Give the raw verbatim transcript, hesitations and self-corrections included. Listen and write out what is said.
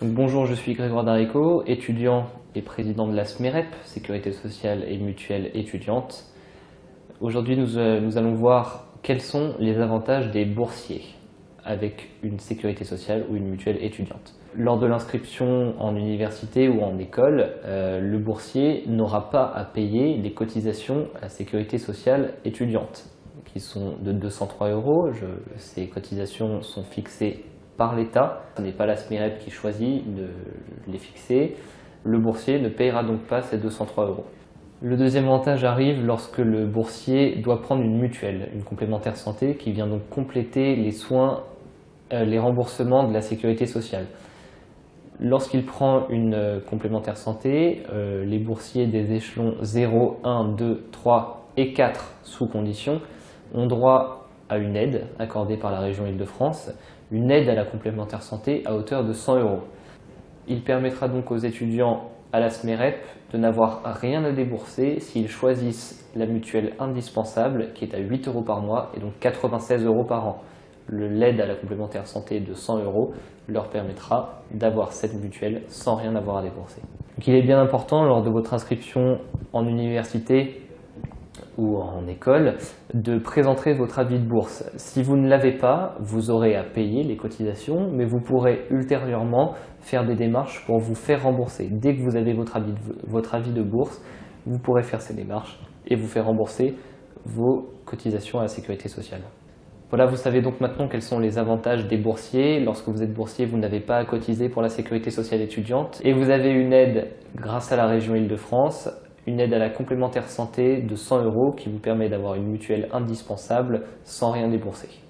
Donc, bonjour, je suis Grégoire Darricau, étudiant et président de la SMEREP, Sécurité Sociale et Mutuelle Étudiante. Aujourd'hui, nous, euh, nous allons voir quels sont les avantages des boursiers avec une sécurité sociale ou une mutuelle étudiante. Lors de l'inscription en université ou en école, euh, le boursier n'aura pas à payer les cotisations à la sécurité sociale étudiante, qui sont de deux cent trois euros. Je, ces cotisations sont fixées par l'État. Ce n'est pas la SMEREP qui choisit de les fixer. Le boursier ne payera donc pas ces deux cent trois euros. Le deuxième avantage arrive lorsque le boursier doit prendre une mutuelle, une complémentaire santé, qui vient donc compléter les soins, euh, les remboursements de la sécurité sociale. Lorsqu'il prend une complémentaire santé, euh, les boursiers des échelons zéro, un, deux, trois et quatre sous condition ont droit à une aide accordée par la région Île-de-France, une aide à la complémentaire santé à hauteur de cent euros. Il permettra donc aux étudiants à la SMEREP de n'avoir rien à débourser s'ils choisissent la mutuelle indispensable qui est à huit euros par mois et donc quatre-vingt-seize euros par an. L'aide à la complémentaire santé de cent euros leur permettra d'avoir cette mutuelle sans rien avoir à débourser. Donc il est bien important lors de votre inscription en université ou en école de présenter votre avis de bourse. Si vous ne l'avez pas, vous aurez à payer les cotisations, mais vous pourrez ultérieurement faire des démarches pour vous faire rembourser. Dès que vous avez votre avis de, votre avis de bourse, vous pourrez faire ces démarches et vous faire rembourser vos cotisations à la sécurité sociale. Voilà, vous savez donc maintenant quels sont les avantages des boursiers. Lorsque vous êtes boursier, vous n'avez pas à cotiser pour la sécurité sociale étudiante et vous avez une aide grâce à la région Île-de-France, une aide à la complémentaire santé de cent euros qui vous permet d'avoir une mutuelle indispensable sans rien débourser.